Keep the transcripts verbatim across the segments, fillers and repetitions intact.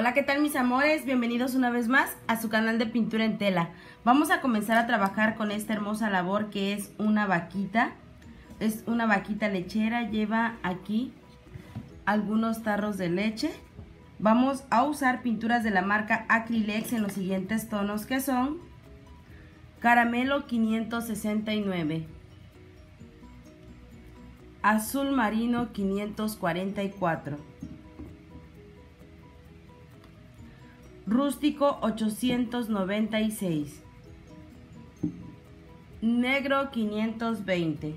Hola, ¿qué tal mis amores? Bienvenidos una vez más a su canal de pintura en tela. Vamos a comenzar a trabajar con esta hermosa labor que es una vaquita. Es una vaquita lechera, lleva aquí algunos tarros de leche. Vamos a usar pinturas de la marca Acrilex en los siguientes tonos que son Caramelo quinientos sesenta y nueve, Azul Marino quinientos cuarenta y cuatro, Rústico ochocientos noventa y seis, Negro quinientos veinte,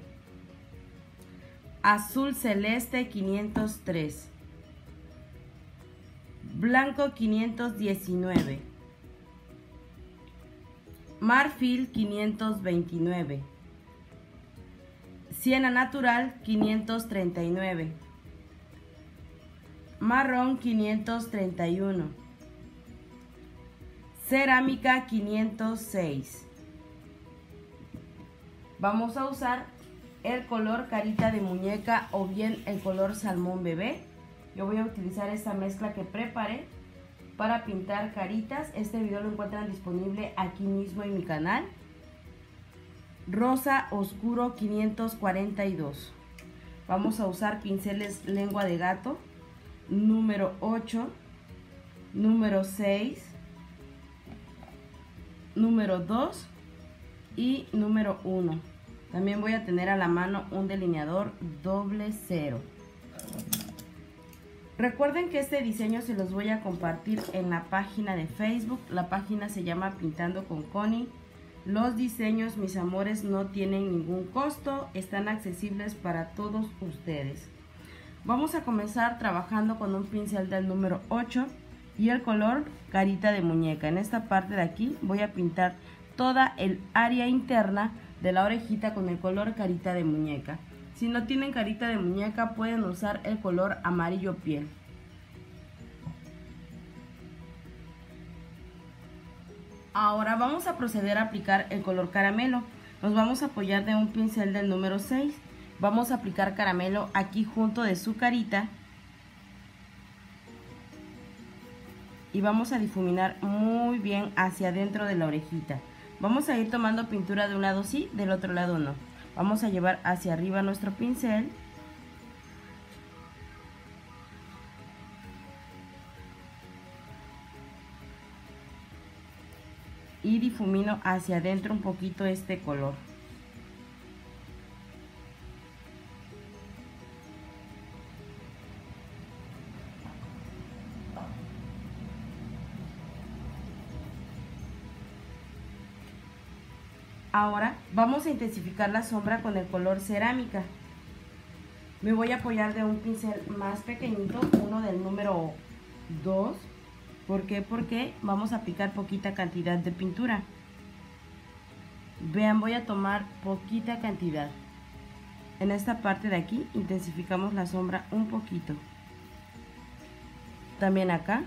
Azul Celeste quinientos tres, Blanco quinientos diecinueve, Marfil quinientos veintinueve, Siena Natural quinientos treinta y nueve, Marrón quinientos treinta y uno, Cerámica quinientos seis. Vamos a usar el color carita de muñeca o bien el color salmón bebé. Yo voy a utilizar esta mezcla que preparé para pintar caritas. Este video lo encuentran disponible aquí mismo en mi canal. Rosa Oscuro quinientos cuarenta y dos. Vamos a usar pinceles lengua de gato número ocho, número seis, número dos y número uno. También voy a tener a la mano un delineador doble cero. Recuerden que este diseño se los voy a compartir en la página de Facebook. La página se llama Pintando con Cony. Los diseños, mis amores, no tienen ningún costo, están accesibles para todos ustedes. Vamos a comenzar trabajando con un pincel del número ocho y el color carita de muñeca. En esta parte de aquí voy a pintar toda el área interna de la orejita con el color carita de muñeca. Si no tienen carita de muñeca, pueden usar el color amarillo piel. Ahora vamos a proceder a aplicar el color caramelo. Nos vamos a apoyar de un pincel del número seis. Vamos a aplicar caramelo aquí junto de su carita. Y vamos a difuminar muy bien hacia adentro de la orejita. Vamos a ir tomando pintura de un lado sí, del otro lado no. Vamos a llevar hacia arriba nuestro pincel. Y difumino hacia adentro un poquito este color. Ahora vamos a intensificar la sombra con el color cerámica. Me voy a apoyar de un pincel más pequeñito, uno del número dos. ¿Por qué? Porque vamos a aplicar poquita cantidad de pintura. Vean, voy a tomar poquita cantidad. En esta parte de aquí intensificamos la sombra un poquito. También acá.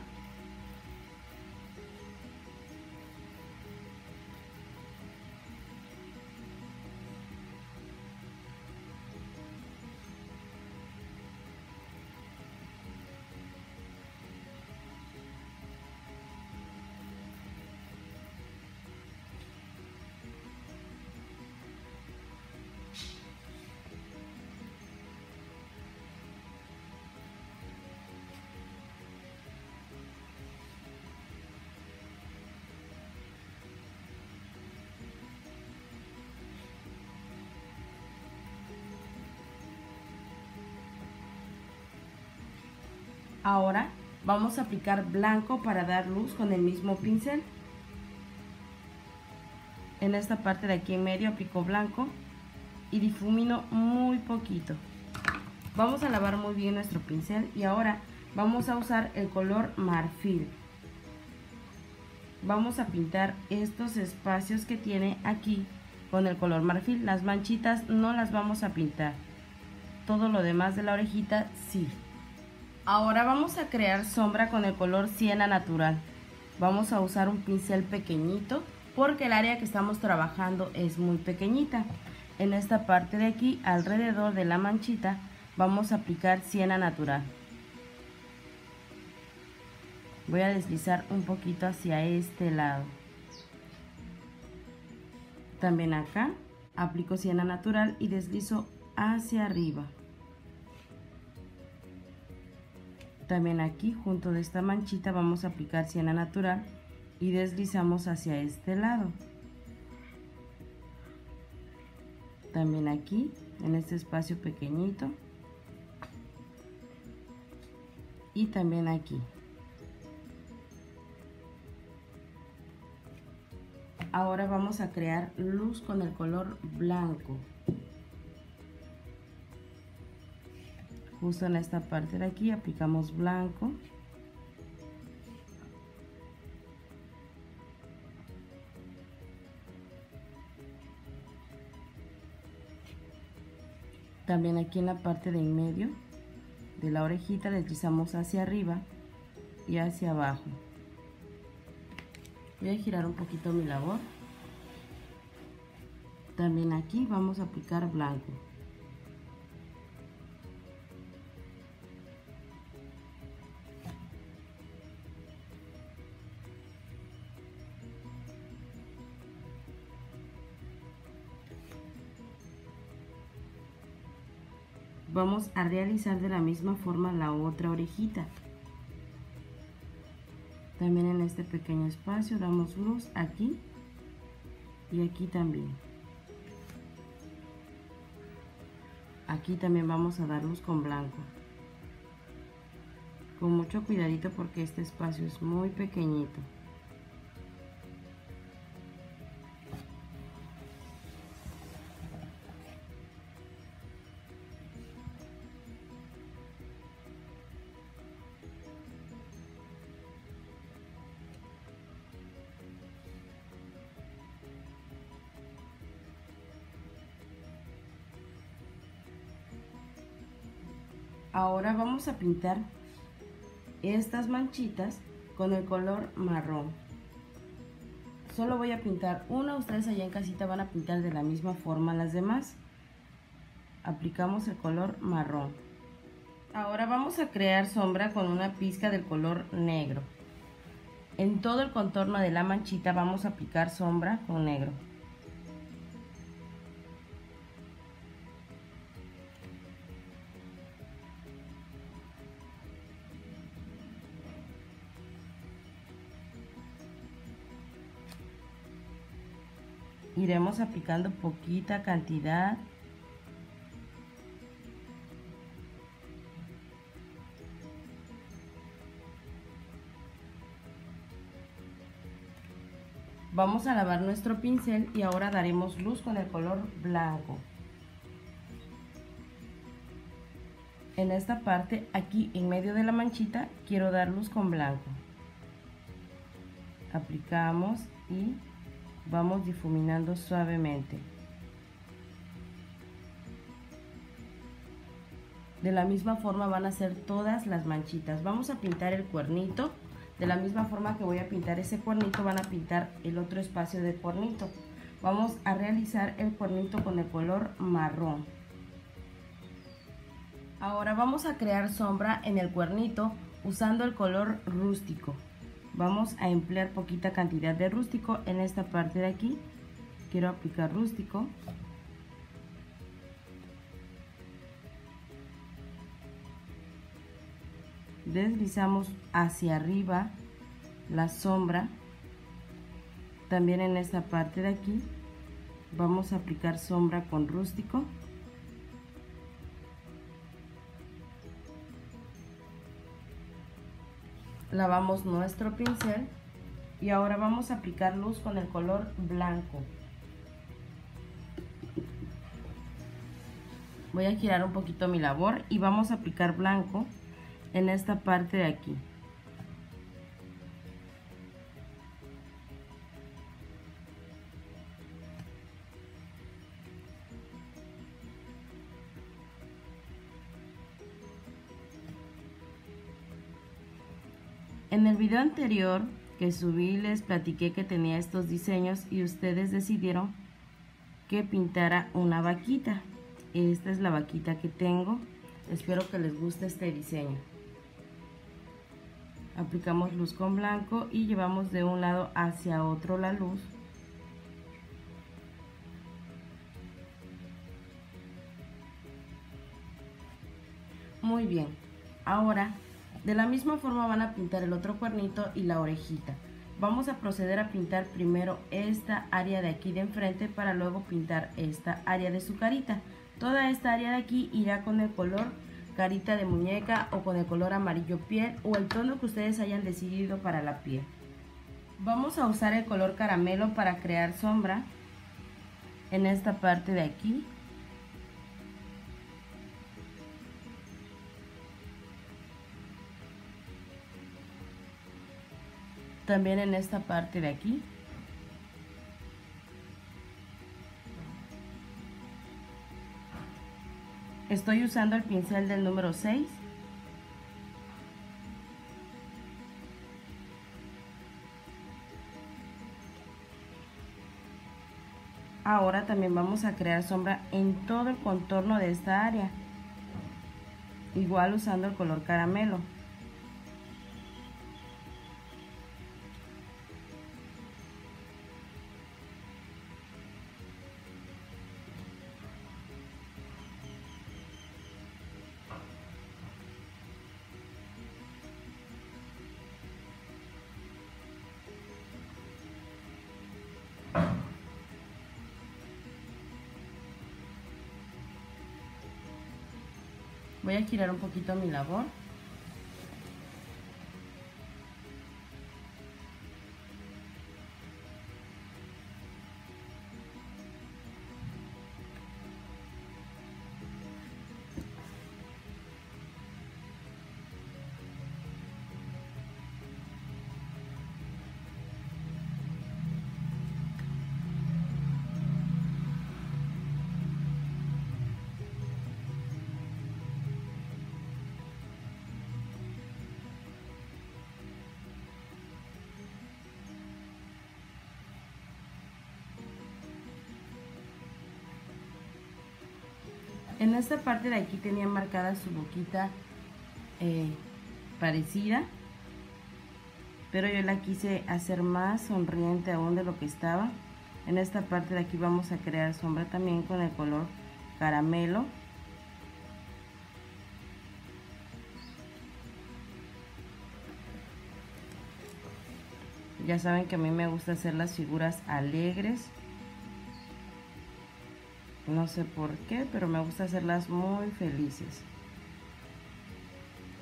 Ahora vamos a aplicar blanco para dar luz con el mismo pincel. En esta parte de aquí en medio aplico blanco y difumino muy poquito. Vamos a lavar muy bien nuestro pincel y ahora vamos a usar el color marfil. Vamos a pintar estos espacios que tiene aquí con el color marfil. Las manchitas no las vamos a pintar. Todo lo demás de la orejita sí. Ahora vamos a crear sombra con el color Siena Natural. Vamos a usar un pincel pequeñito porque el área que estamos trabajando es muy pequeñita. En esta parte de aquí, alrededor de la manchita, vamos a aplicar Siena Natural. voy a deslizar un poquito hacia este lado. También acá aplico siena natural y deslizo hacia arriba. También aquí, junto de esta manchita, vamos a aplicar siena natural y deslizamos hacia este lado. También aquí, en este espacio pequeñito. Y también aquí. Ahora vamos a crear luz con el color blanco. Justo en esta parte de aquí aplicamos blanco. También aquí en la parte de en medio de la orejita deslizamos hacia arriba y hacia abajo. Voy a girar un poquito mi labor. También aquí vamos a aplicar blanco. Vamos a realizar de la misma forma la otra orejita. También en este pequeño espacio damos luz aquí y aquí también. Aquí también vamos a dar luz con blanco. Con mucho cuidadito porque este espacio es muy pequeñito. Ahora vamos a pintar estas manchitas con el color marrón. Solo voy a pintar una, ustedes allá en casita van a pintar de la misma forma las demás. Aplicamos el color marrón. Ahora vamos a crear sombra con una pizca del color negro. En todo el contorno de la manchita vamos a aplicar sombra con negro. Iremos aplicando poquita cantidad. Vamos a lavar nuestro pincel y ahora daremos luz con el color blanco. En esta parte, aquí en medio de la manchita, quiero dar luz con blanco. Aplicamos y vamos difuminando suavemente. De la misma forma van a hacer todas las manchitas. Vamos a pintar el cuernito. De la misma forma que voy a pintar ese cuernito, van a pintar el otro espacio de cuernito. Vamos a realizar el cuernito con el color marrón. Ahora vamos a crear sombra en el cuernito usando el color rústico. Vamos a emplear poquita cantidad de rústico en esta parte de aquí. Quiero aplicar rústico. Deslizamos hacia arriba la sombra. También en esta parte de aquí vamos a aplicar sombra con rústico. Lavamos nuestro pincel y ahora vamos a aplicar luz con el color blanco. Voy a girar un poquito mi labor y vamos a aplicar blanco en esta parte de aquí. En el video anterior que subí les platiqué que tenía estos diseños y ustedes decidieron que pintara una vaquita. Esta es la vaquita que tengo. Espero que les guste este diseño. aplicamos luz con blanco y llevamos de un lado hacia otro la luz. Muy bien, ahora de la misma forma van a pintar el otro cuernito y la orejita. Vamos a proceder a pintar primero esta área de aquí de enfrente para luego pintar esta área de su carita. Toda esta área de aquí irá con el color carita de muñeca o con el color amarillo piel o el tono que ustedes hayan decidido para la piel. Vamos a usar el color caramelo para crear sombra en esta parte de aquí. También en esta parte de aquí. Estoy usando el pincel del número seis. Ahora también vamos a crear sombra en todo el contorno de esta área, igual usando el color caramelo. Voy a girar un poquito mi labor. En esta parte de aquí tenía marcada su boquita eh, parecida, pero yo la quise hacer más sonriente aún de lo que estaba. En esta parte de aquí vamos a crear sombra también con el color caramelo. Ya saben que a mí me gusta hacer las figuras alegres. No sé por qué, pero me gusta hacerlas muy felices.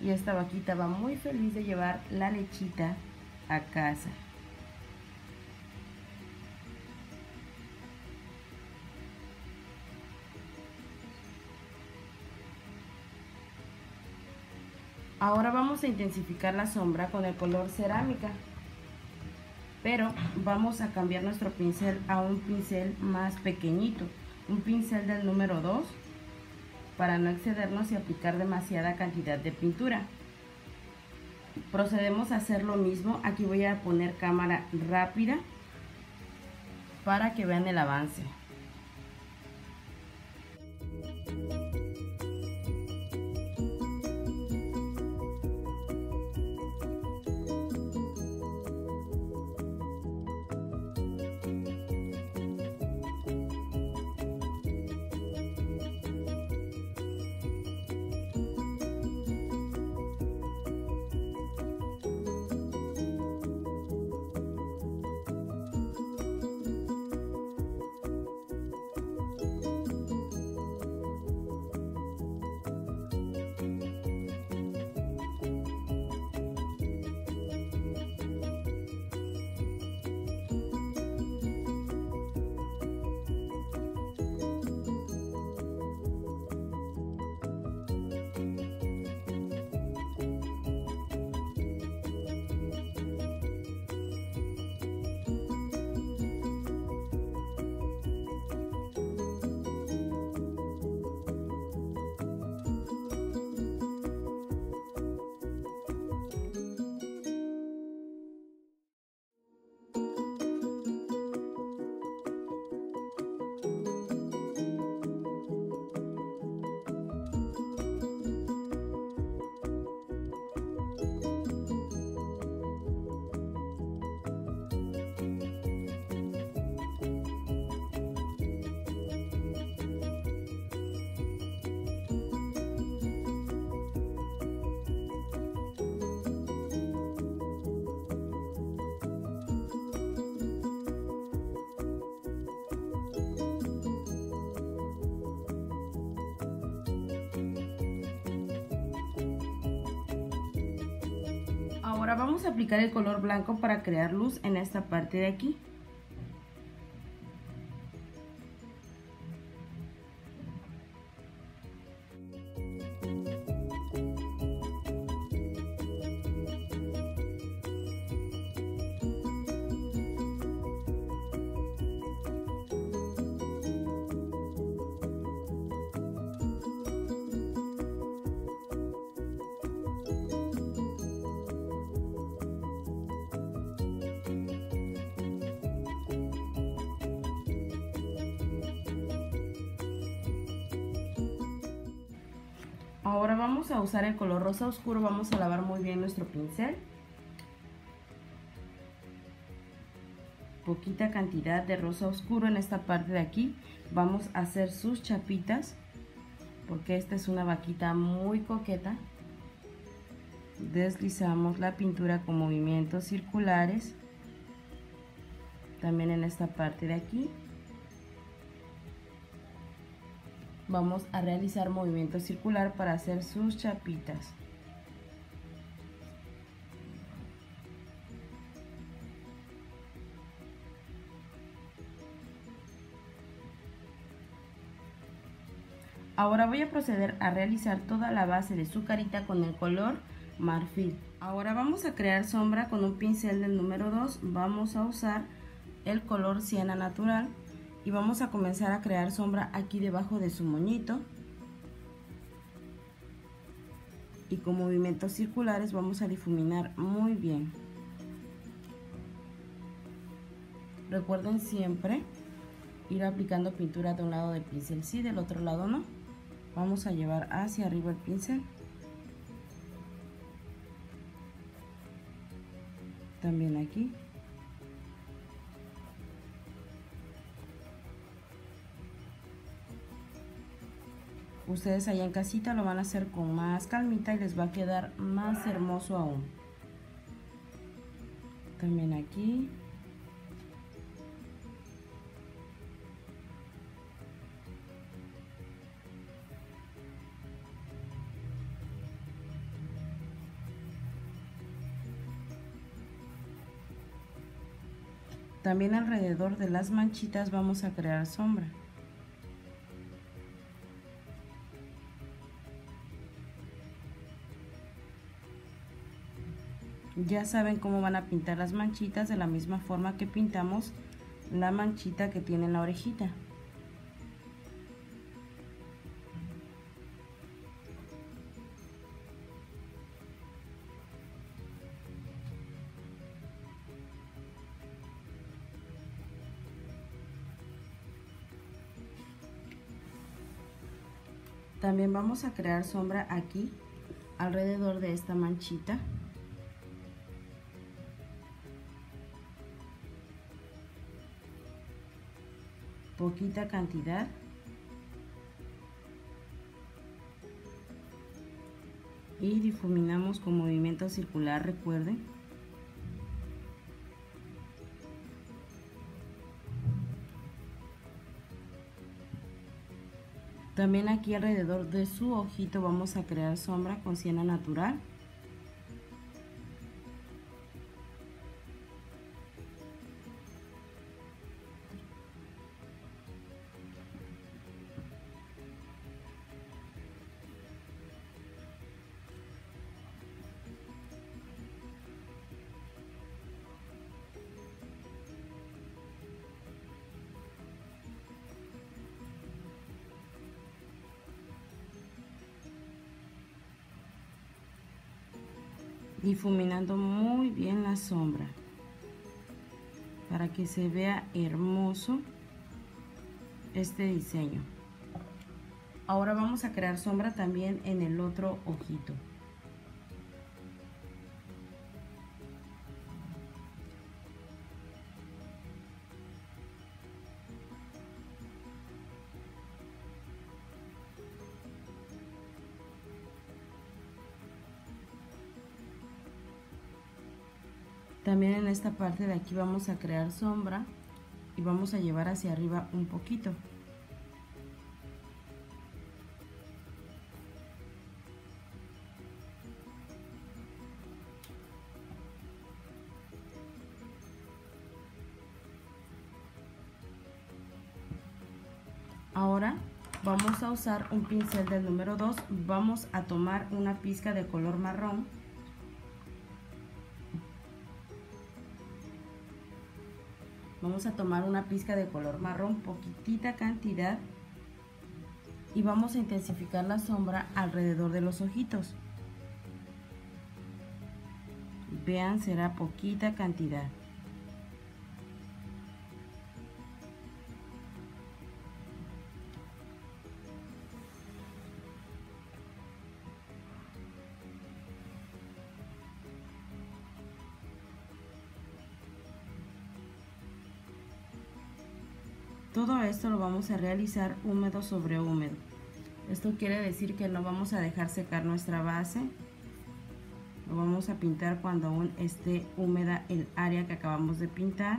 Y esta vaquita va muy feliz de llevar la lechita a casa. Ahora vamos a intensificar la sombra con el color cerámica, pero vamos a cambiar nuestro pincel a un pincel más pequeñito. Un pincel del número dos para no excedernos y aplicar demasiada cantidad de pintura. Procedemos a hacer lo mismo. Aquí voy a poner cámara rápida para que vean el avance. Ahora vamos a aplicar el color blanco para crear luz en esta parte de aquí. Ahora vamos a usar el color rosa oscuro, vamos a lavar muy bien nuestro pincel. Poquita cantidad de rosa oscuro en esta parte de aquí. Vamos a hacer sus chapitas, porque esta es una vaquita muy coqueta. Deslizamos la pintura con movimientos circulares, también en esta parte de aquí. Vamos a realizar movimiento circular para hacer sus chapitas. Ahora voy a proceder a realizar toda la base de su carita con el color marfil. Ahora vamos a crear sombra con un pincel del número dos. Vamos a usar el color siena natural. Y vamos a comenzar a crear sombra aquí debajo de su moñito. Y con movimientos circulares vamos a difuminar muy bien. Recuerden siempre ir aplicando pintura de un lado del pincel, sí, del otro lado no. Vamos a llevar hacia arriba el pincel. También aquí. Ustedes allá en casita lo van a hacer con más calmita y les va a quedar más hermoso aún. También aquí. También alrededor de las manchitas vamos a crear sombra. Ya saben cómo van a pintar las manchitas, de la misma forma que pintamos la manchita que tiene en la orejita. También vamos a crear sombra aquí, alrededor de esta manchita. Poquita cantidad. Y difuminamos con movimiento circular, recuerden. También aquí alrededor de su ojito vamos a crear sombra con siena natural. Difuminando muy bien la sombra para que se vea hermoso este diseño. Ahora vamos a crear sombra también en el otro ojito. También en esta parte de aquí vamos a crear sombra y vamos a llevar hacia arriba un poquito. Ahora vamos a usar un pincel del número dos, vamos a tomar una pizca de color marrón vamos a tomar una pizca de color marrón, poquitita cantidad, y vamos a intensificar la sombra alrededor de los ojitos. Vean, será poquita cantidad. Todo esto lo vamos a realizar húmedo sobre húmedo. Esto quiere decir que no vamos a dejar secar nuestra base. Lo vamos a pintar cuando aún esté húmeda el área que acabamos de pintar.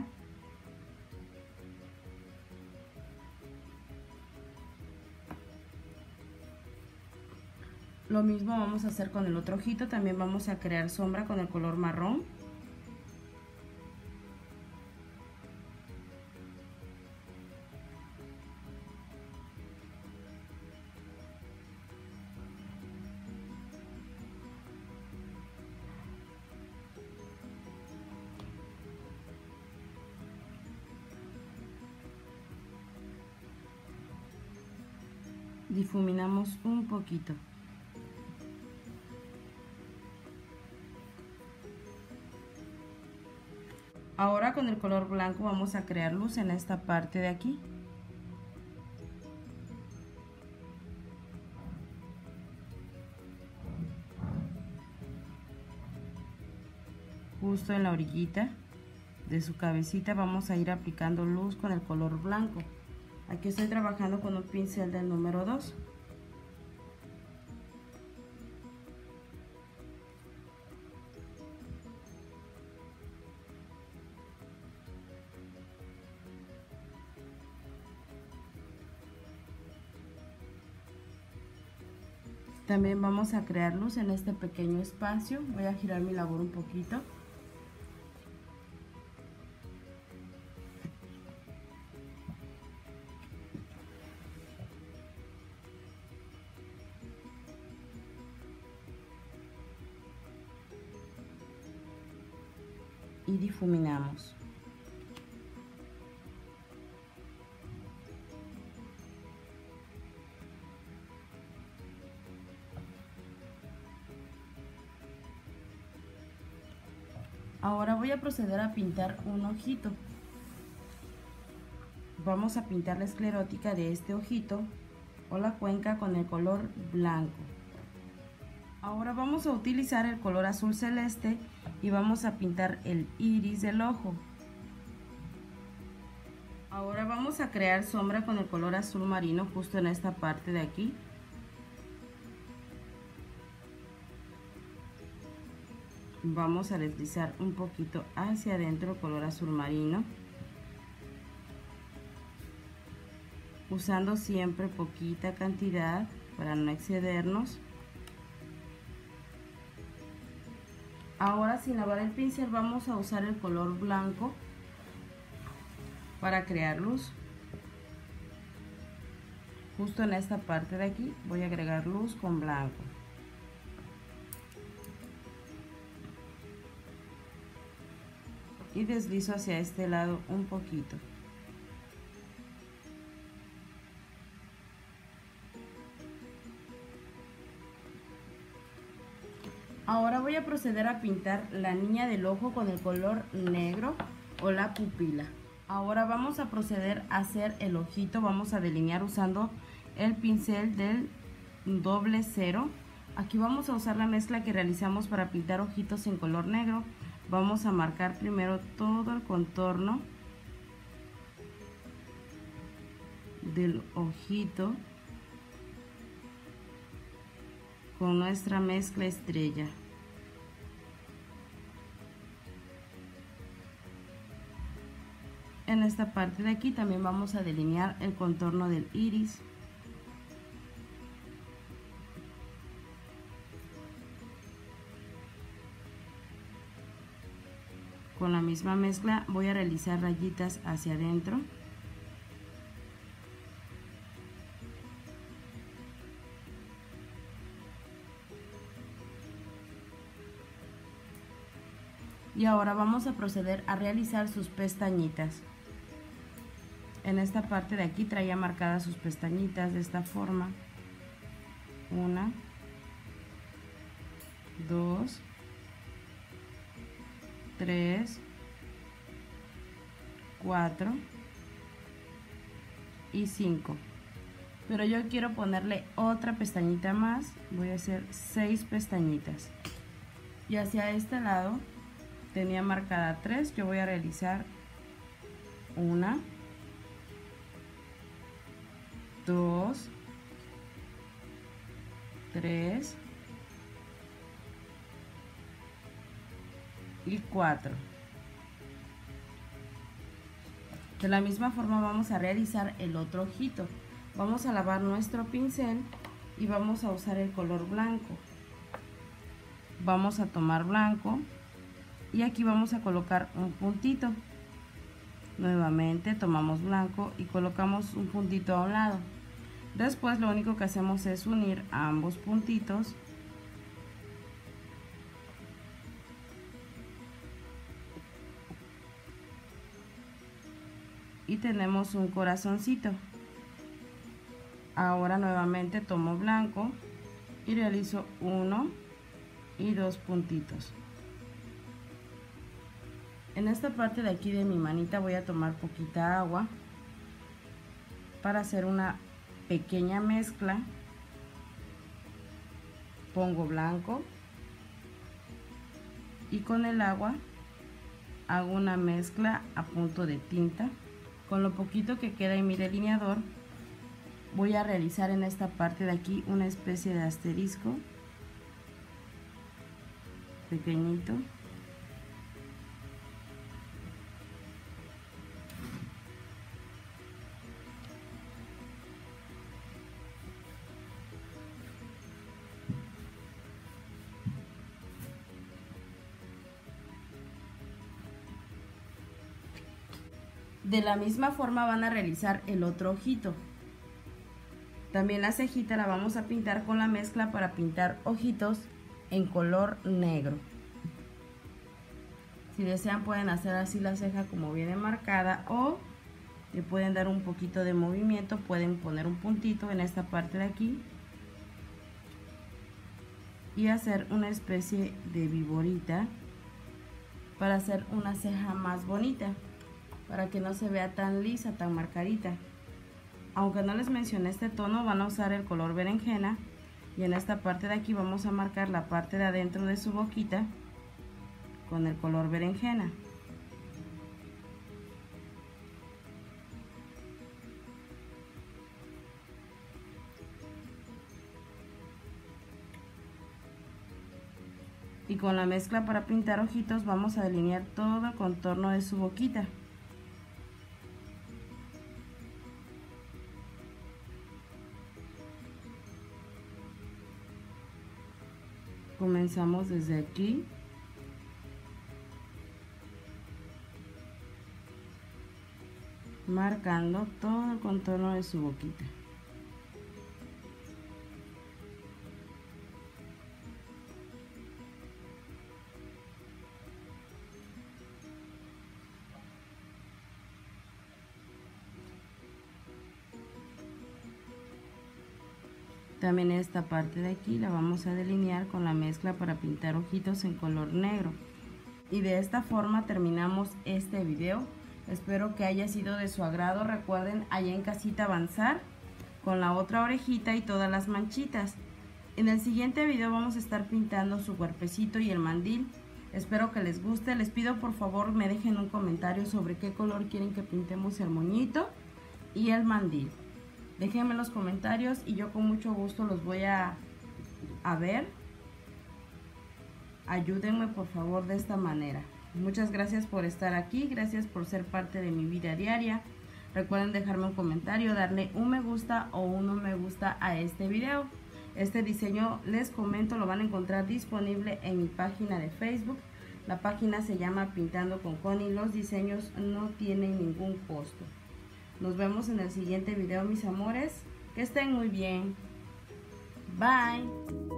Lo mismo vamos a hacer con el otro ojito. También vamos a crear sombra con el color marrón. Difuminamos un poquito. Ahora con el color blanco vamos a crear luz en esta parte de aquí. Justo en la orillita de su cabecita vamos a ir aplicando luz con el color blanco. Aquí estoy trabajando con un pincel del número dos. También vamos a crear luz en este pequeño espacio. Voy a girar mi labor un poquito. Y difuminamos. Ahora voy a proceder a pintar un ojito. Vamos a pintar la esclerótica de este ojito o la cuenca con el color blanco. Ahora vamos a utilizar el color azul celeste y vamos a pintar el iris del ojo. Ahora vamos a crear sombra con el color azul marino justo en esta parte de aquí. Vamos a deslizar un poquito hacia adentro el color azul marino, usando siempre poquita cantidad para no excedernos. Ahora, sin lavar el pincel, vamos a usar el color blanco para crear luz. Justo en esta parte de aquí voy a agregar luz con blanco. Y deslizo hacia este lado un poquito. Ahora voy a proceder a pintar la niña del ojo con el color negro o la pupila. Ahora vamos a proceder a hacer el ojito. Vamos a delinear usando el pincel del doble cero. Aquí vamos a usar la mezcla que realizamos para pintar ojitos en color negro. Vamos a marcar primero todo el contorno del ojito con nuestra mezcla estrella. En esta parte de aquí también vamos a delinear el contorno del iris. Con la misma mezcla voy a realizar rayitas hacia adentro. Y ahora vamos a proceder a realizar sus pestañitas. En esta parte de aquí traía marcadas sus pestañitas de esta forma. Una, dos, tres, cuatro y cinco. Pero yo quiero ponerle otra pestañita más. Voy a hacer seis pestañitas. Y hacia este lado tenía marcada tres. Yo voy a realizar una, dos, tres y cuatro. De la misma forma vamos a realizar el otro ojito. Vamos a lavar nuestro pincel y vamos a usar el color blanco. Vamos a tomar blanco y aquí vamos a colocar un puntito. Nuevamente tomamos blanco y colocamos un puntito a un lado. Después lo único que hacemos es unir ambos puntitos. Y tenemos un corazoncito. Ahora nuevamente tomo blanco y realizo uno y dos puntitos. En esta parte de aquí de mi manita voy a tomar poquita agua para hacer una pequeña mezcla. Pongo blanco y con el agua hago una mezcla a punto de tinta. Con lo poquito que queda en mi delineador voy a realizar en esta parte de aquí una especie de asterisco pequeñito. De la misma forma van a realizar el otro ojito. También la cejita la vamos a pintar con la mezcla para pintar ojitos en color negro. Si desean pueden hacer así la ceja como viene marcada o le pueden dar un poquito de movimiento, pueden poner un puntito en esta parte de aquí y hacer una especie de viborita para hacer una ceja más bonita, para que no se vea tan lisa, tan marcadita. Aunque no les mencioné este tono, van a usar el color berenjena y en esta parte de aquí vamos a marcar la parte de adentro de su boquita con el color berenjena. Y con la mezcla para pintar ojitos vamos a delinear todo el contorno de su boquita. Comenzamos desde aquí marcando todo el contorno de su boquita. También esta parte de aquí la vamos a delinear con la mezcla para pintar ojitos en color negro. Y de esta forma terminamos este video. Espero que haya sido de su agrado. Recuerden allá en casita avanzar con la otra orejita y todas las manchitas. En el siguiente video vamos a estar pintando su cuerpecito y el mandil. Espero que les guste. Les pido por favor me dejen un comentario sobre qué color quieren que pintemos el moñito y el mandil. Déjenme en los comentarios y yo con mucho gusto los voy a, a ver. Ayúdenme por favor de esta manera. Muchas gracias por estar aquí, gracias por ser parte de mi vida diaria. Recuerden dejarme un comentario, darle un me gusta o un no me gusta a este video. Este diseño, les comento, lo van a encontrar disponible en mi página de Facebook. La página se llama Pintando con Cony. Los diseños no tienen ningún costo. Nos vemos en el siguiente video, mis amores. Que estén muy bien. Bye.